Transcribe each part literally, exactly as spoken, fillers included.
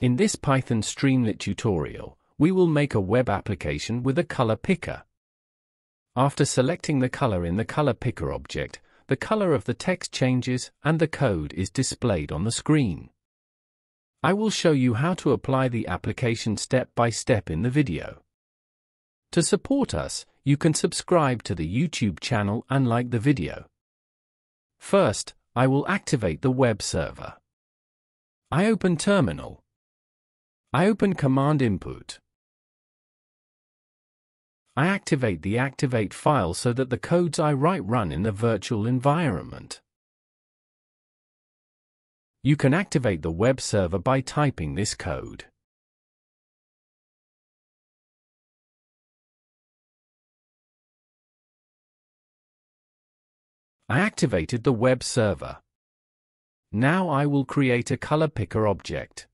In this Python Streamlit tutorial, we will make a web application with a color picker. After selecting the color in the color picker object, the color of the text changes and the code is displayed on the screen. I will show you how to apply the application step by step in the video. To support us, you can subscribe to the YouTube channel and like the video. First, I will activate the web server. I open terminal. I open command input. I activate the activate file so that the codes I write run in the virtual environment. You can activate the web server by typing this code. I activated the web server. Now I will create a color picker object.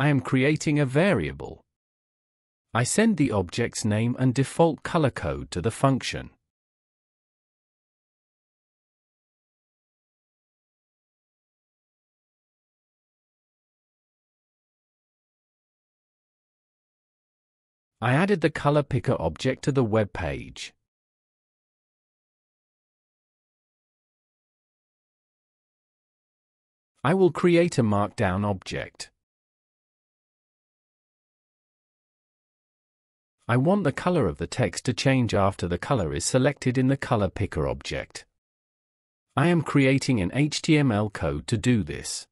I am creating a variable. I send the object's name and default color code to the function. I added the color picker object to the web page. I will create a markdown object. I want the color of the text to change after the color is selected in the color picker object. I am creating an H T M L code to do this.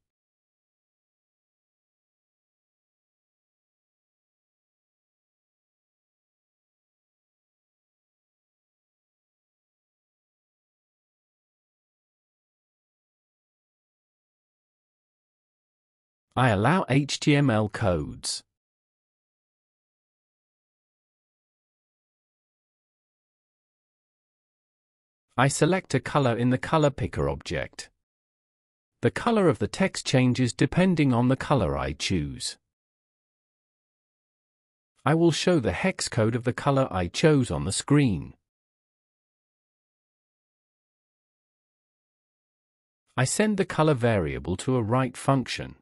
I allow H T M L codes. I select a color in the color picker object. The color of the text changes depending on the color I choose. I will show the hex code of the color I chose on the screen. I send the color variable to a write function.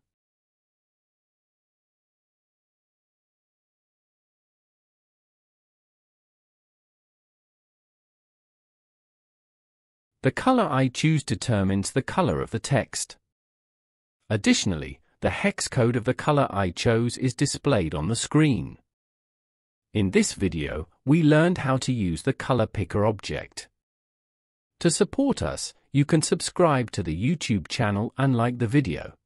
The color I choose determines the color of the text. Additionally, the hex code of the color I chose is displayed on the screen. In this video, we learned how to use the color picker object. To support us, you can subscribe to the YouTube channel and like the video.